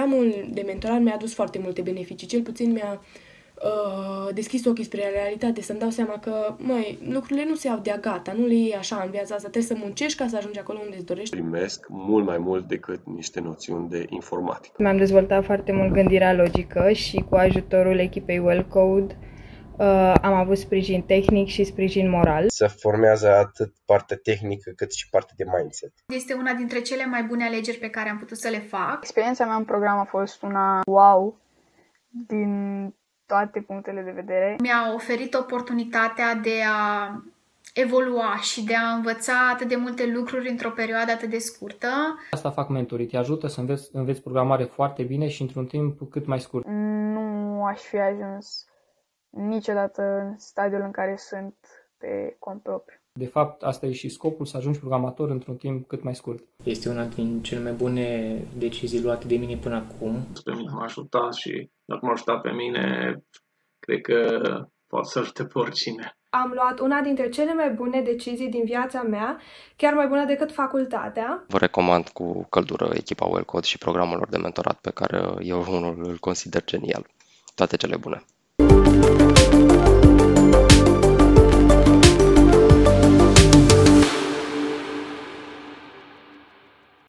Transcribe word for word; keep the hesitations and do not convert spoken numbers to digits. Programul de mentorat mi-a adus foarte multe beneficii, cel puțin mi-a uh, deschis ochii spre realitate, să-mi dau seama că, măi, lucrurile nu se iau de-a gata, nu le iei așa în viața asta, trebuie să muncești ca să ajungi acolo unde îți dorești. Primesc mult mai mult decât niște noțiuni de informatică. Mi-am dezvoltat foarte mult gândirea logică și cu ajutorul echipei WellCode Uh, am avut sprijin tehnic și sprijin moral. Se formează atât partea tehnică cât și partea de mindset. Este una dintre cele mai bune alegeri pe care am putut să le fac. Experiența mea în program a fost una wow din toate punctele de vedere. Mi-a oferit oportunitatea de a evolua și de a învăța atât de multe lucruri într-o perioadă atât de scurtă. Asta fac mentorii, te ajută să înveți, înveți programare foarte bine și într-un timp cât mai scurt. Nu aș fi ajuns niciodată în stadiul în care sunt pe cont propriu. De fapt, asta e și scopul, să ajungi programator într-un timp cât mai scurt. Este una din cele mai bune decizii luate de mine până acum. Pe mine m-a ajutat și dacă m-a ajutat pe mine, cred că pot să ajute pe oricine. Am luat una dintre cele mai bune decizii din viața mea, chiar mai bună decât facultatea. Vă recomand cu căldură echipa WellCode și programul lor de mentorat pe care eu unul îl consider genial. Toate cele bune!